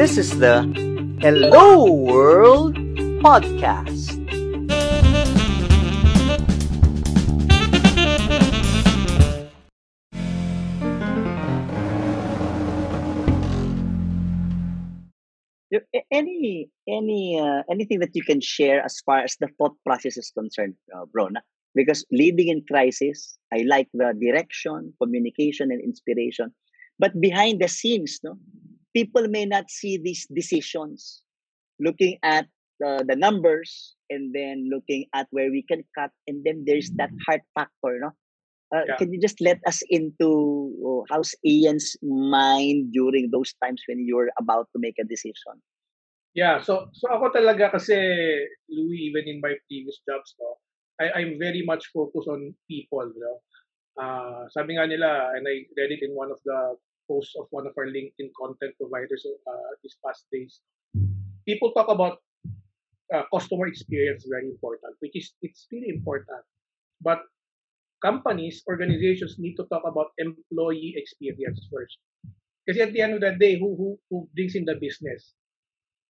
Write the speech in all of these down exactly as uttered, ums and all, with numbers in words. This is the Hello World Podcast. Any any uh, anything that you can share as far as the thought process is concerned, uh, bro, na? Because leading in crisis, I like the direction, communication, and inspiration. But behind the scenes, no, people may not see these decisions. Looking at uh, the numbers and then looking at where we can cut, and then there's that heart factor, no? Uh, yeah. Can you just let us into oh, how's Ian's mind during those times when you're about to make a decision? Yeah, so so ako talaga kasi, Louis, even in my previous jobs, no, I, I'm very much focused on people. You know? uh, sabi nga nila, and I read it in one of the posts of one of our LinkedIn content providers uh, these past days. People talk about uh, customer experience, very important, which is it's really important. But companies, organizations need to talk about employee experience first. Kasi at the end of the day, who, who, who brings in the business?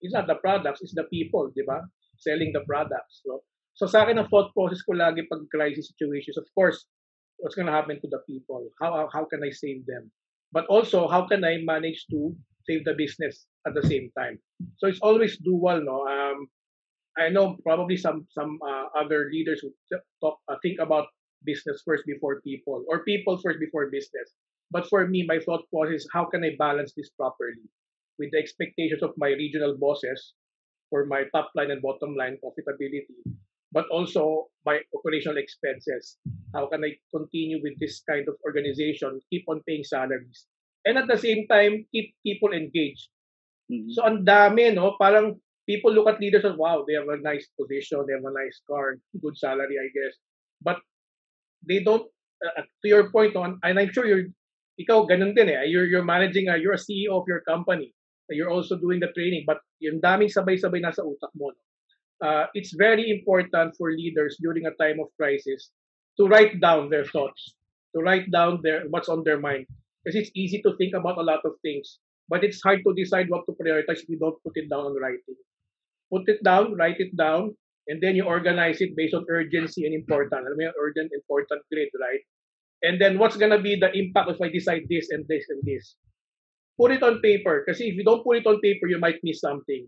It's not the products, it's the people, di ba? Selling the products. So, so sa akin, ang thought process ko lagi pag crisis situations, of course, what's going to happen to the people? How, how how can I save them? But also, how can I manage to save the business at the same time? So it's always dual, no? Um, I know probably some some uh, other leaders who talk, uh, think about business first before people, or people first before business. But for me, my thought process is how can I balance this properly with the expectations of my regional bosses for my top line and bottom line profitability, but also my operational expenses. How can I continue with this kind of organization, keep on paying salaries, and at the same time, keep people engaged? Mm-hmm. So ang dami, no? Parang people look at leaders and, wow, they have a nice position, they have a nice car, good salary, I guess. But they don't, uh, to your point on, and I'm sure you're, ikaw, ganun din eh, you're, you're managing, uh, you're a C E O of your company, you're also doing the training, but yung daming sabay-sabay nasa utak mo. No? Uh, it's very important for leaders during a time of crisis to write down their thoughts, to write down their what's on their mind. Because it's easy to think about a lot of things, but it's hard to decide what to prioritize if you don't put it down on writing. Put it down, write it down, and then you organize it based on urgency and important. I mean, urgent, important, great, right? And then what's going to be the impact if I decide this and this and this? Put it on paper. Because if you don't put it on paper, you might miss something.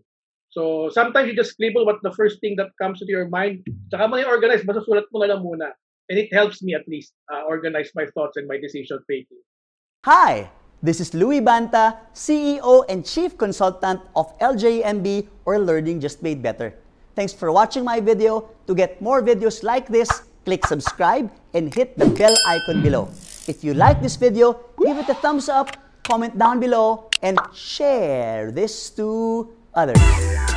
So sometimes you just scribble what the first thing that comes to your mind. Tsaka mo i-organize, basta sulat mo na lang muna. And it helps me at least uh, organize my thoughts and my decision making. Hi, this is Louis Banta, C E O and Chief Consultant of L J M B or Learning Just Made Better. Thanks for watching my video. To get more videos like this, click subscribe and hit the bell icon below. If you like this video, give it a thumbs up, comment down below, and share this to others.